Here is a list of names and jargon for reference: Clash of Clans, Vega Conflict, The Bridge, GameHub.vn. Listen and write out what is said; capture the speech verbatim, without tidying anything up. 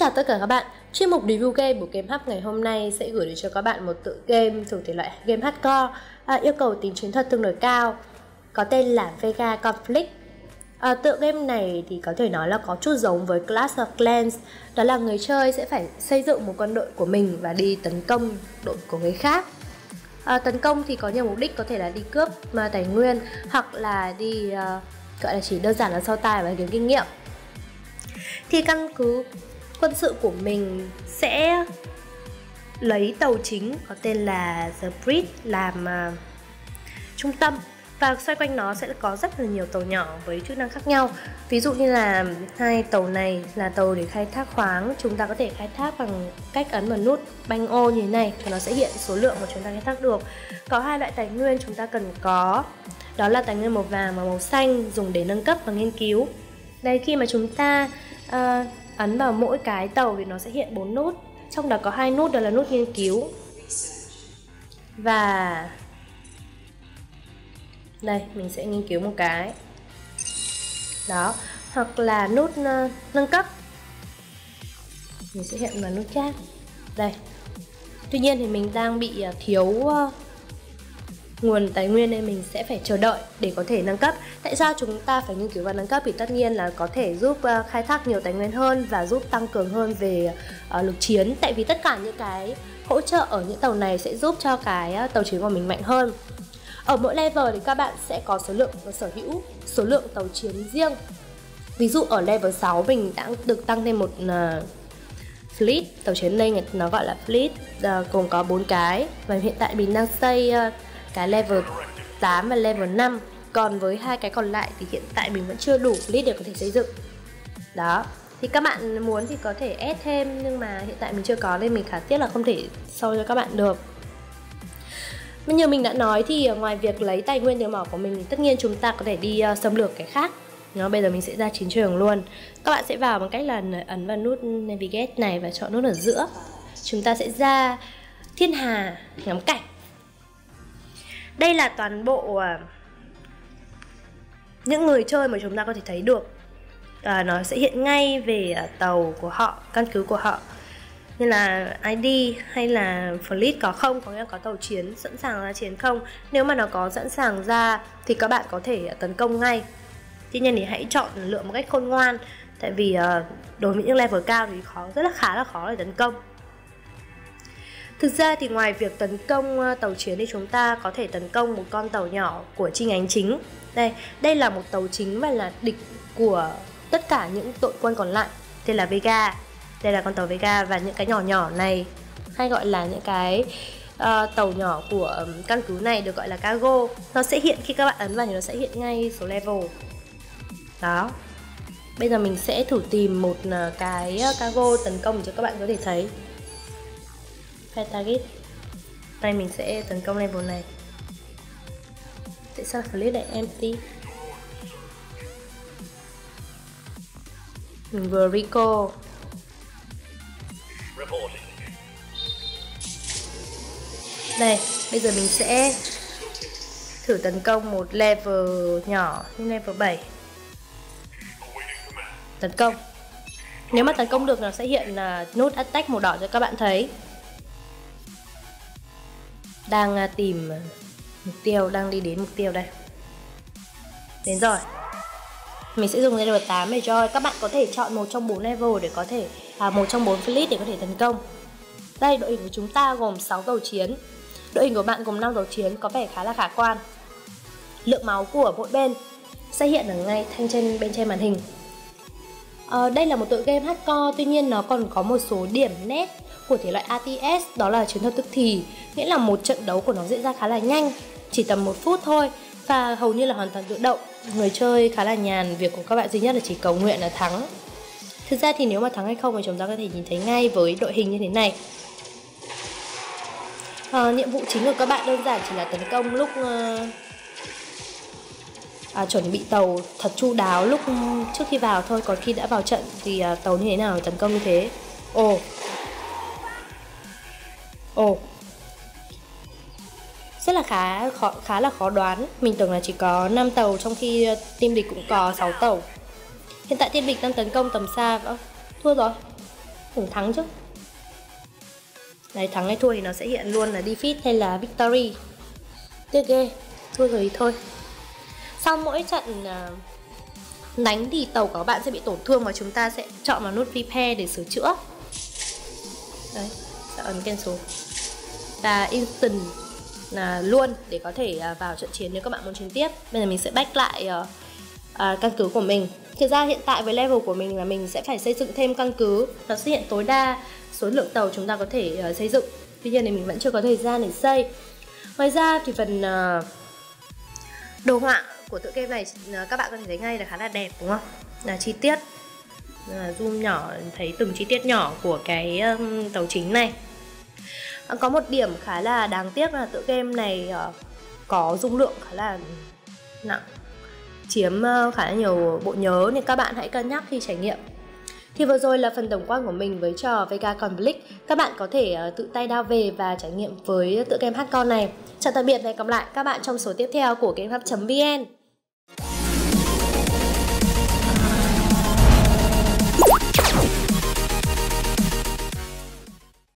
chào tất cả các bạn. Chuyên mục review game của GameHub ngày hôm nay sẽ gửi đến cho các bạn một tựa game thuộc thể loại game hardcore à, yêu cầu tính chiến thuật tương đối cao, có tên là Vega Conflict. À, tựa game này thì có thể nói là có chút giống với Clash of Clans, đó là người chơi sẽ phải xây dựng một quân đội của mình và đi tấn công đội của người khác. À, tấn công thì có nhiều mục đích, có thể là đi cướp mà tài nguyên hoặc là đi à, gọi là chỉ đơn giản là so tài và kiếm kinh nghiệm. Thì căn cứ quân sự của mình sẽ lấy tàu chính có tên là The Bridge làm uh, trung tâm, và xoay quanh nó sẽ có rất là nhiều tàu nhỏ với chức năng khác nhau. Ví dụ như là hai tàu này là tàu để khai thác khoáng, chúng ta có thể khai thác bằng cách ấn vào nút banh ô như thế này thì nó sẽ hiện số lượng mà chúng ta khai thác được. Có hai loại tài nguyên chúng ta cần có, đó là tài nguyên màu vàng và màu xanh, dùng để nâng cấp và nghiên cứu. Đây, khi mà chúng ta uh, ấn vào mỗi cái tàu thì nó sẽ hiện bốn nút, trong đó có hai nút đó là nút nghiên cứu và đây mình sẽ nghiên cứu một cái đó, hoặc là nút uh, nâng cấp, mình sẽ hiện vào nút chat đây. Tuy nhiên thì mình đang bị uh, thiếu uh, nguồn tài nguyên nên mình sẽ phải chờ đợi để có thể nâng cấp. Tại sao chúng ta phải nghiên cứu và nâng cấp? Thì tất nhiên là có thể giúp khai thác nhiều tài nguyên hơn và giúp tăng cường hơn về uh, lực chiến, tại vì tất cả những cái hỗ trợ ở những tàu này sẽ giúp cho cái tàu chiến của mình mạnh hơn. Ở mỗi level thì các bạn sẽ có số lượng sở hữu, số lượng tàu chiến riêng. Ví dụ ở level sáu mình đã được tăng thêm một uh, fleet, tàu chiến lên nó gọi là fleet, uh, gồm có bốn cái, và hiện tại mình đang xây uh, cái level tám và level năm. Còn với hai cái còn lại thì hiện tại mình vẫn chưa đủ lead để có thể xây dựng. Đó, thì các bạn muốn thì có thể add thêm, nhưng mà hiện tại mình chưa có nên mình khá tiếc là không thể show cho các bạn được. Như mình đã nói thì ngoài việc lấy tài nguyên từ mỏ của mình thì tất nhiên chúng ta có thể đi xâm lược cái khác. Đó, bây giờ mình sẽ ra chiến trường luôn. Các bạn sẽ vào bằng cách là ấn vào nút Navigate này và chọn nút ở giữa. Chúng ta sẽ ra thiên hà ngắm cảnh. Đây là toàn bộ những người chơi mà chúng ta có thể thấy được. à, Nó sẽ hiện ngay về tàu của họ, căn cứ của họ, như là i đê hay là fleet có không, có nghĩa là có tàu chiến sẵn sàng ra chiến không. Nếu mà nó có sẵn sàng ra thì các bạn có thể tấn công ngay. Tuy nhiên thì hãy chọn lựa một cách khôn ngoan, tại vì đối với những level cao thì khó, rất là khá là khó để tấn công. Thực ra thì ngoài việc tấn công tàu chiến thì chúng ta có thể tấn công một con tàu nhỏ của chi nhánh chính. Đây, đây là một tàu chính và là địch của tất cả những đội quân còn lại, tên là Vega. Đây là con tàu Vega, và những cái nhỏ nhỏ này hay gọi là những cái uh, tàu nhỏ của căn cứ này được gọi là cargo. Nó sẽ hiện khi các bạn ấn vào thì nó sẽ hiện ngay số level. Đó. Bây giờ mình sẽ thử tìm một cái cargo tấn công cho các bạn có thể thấy. Phải target. Đây mình sẽ tấn công level này. Tại sao fleet lại empty? Mình vừa recall. Đây, bây giờ mình sẽ thử tấn công một level nhỏ như level bảy. Tấn công. Nếu mà tấn công được nó sẽ hiện là nút attack màu đỏ cho các bạn thấy. Đang tìm mục tiêu, đang đi đến mục tiêu đây. Đến rồi. Mình sẽ dùng level tám để cho các bạn có thể chọn một trong bốn level để có thể à, một trong bốn fleet để có thể tấn công. Đây, đội hình của chúng ta gồm sáu tàu chiến. Đội hình của bạn gồm năm tàu chiến, có vẻ khá là khả quan. Lượng máu của mỗi bên sẽ hiện ở ngay thanh trên bên trên màn hình. À, đây là một tựa game hardcore, tuy nhiên nó còn có một số điểm nét của thể loại a tê ét, đó là chiến thuật tức thì, nghĩa là một trận đấu của nó diễn ra khá là nhanh, chỉ tầm một phút thôi và hầu như là hoàn toàn tự động. Người chơi khá là nhàn, việc của các bạn duy nhất là chỉ cầu nguyện là thắng. Thực ra thì nếu mà thắng hay không thì chúng ta có thể nhìn thấy ngay với đội hình như thế này. À, nhiệm vụ chính của các bạn đơn giản chỉ là tấn công lúc uh, à, chuẩn bị tàu thật chu đáo lúc trước khi vào thôi, còn khi đã vào trận thì uh, tàu như thế nào tấn công như thế. Ồ oh. Ồ, rất là khá khó, khá là khó đoán. Mình tưởng là chỉ có năm tàu, trong khi team địch cũng có sáu tàu. Hiện tại team địch đang tấn công tầm xa. Thua rồi. mình thắng chứ. Đấy, thắng hay thua thì nó sẽ hiện luôn là defeat hay là victory. Tiếc ghê, thua rồi thì thôi. Sau mỗi trận đánh thì tàu của bạn sẽ bị tổn thương và chúng ta sẽ chọn vào nút repair để sửa chữa. Đấy, sẽ ấn cancel và instant là luôn để có thể vào trận chiến nếu các bạn muốn chiến tiếp. Bây giờ mình sẽ back lại căn cứ của mình. Thực ra hiện tại với level của mình là mình sẽ phải xây dựng thêm căn cứ, nó sẽ hiện tối đa số lượng tàu chúng ta có thể xây dựng. Tuy nhiên thì mình vẫn chưa có thời gian để xây. Ngoài ra thì phần đồ họa của tựa game này các bạn có thể thấy ngay là khá là đẹp đúng không? Là chi tiết, là zoom nhỏ, thấy từng chi tiết nhỏ của cái tàu chính này. Có một điểm khá là đáng tiếc là tựa game này có dung lượng khá là nặng, chiếm khá là nhiều bộ nhớ, nên các bạn hãy cân nhắc khi trải nghiệm. Thì vừa rồi là phần tổng quan của mình với trò Vega Conflict. Các bạn có thể tự tay đao về và trải nghiệm với tựa game hát con này. Chào tạm biệt và hẹn gặp lại các bạn trong số tiếp theo của GameHub chấm vn.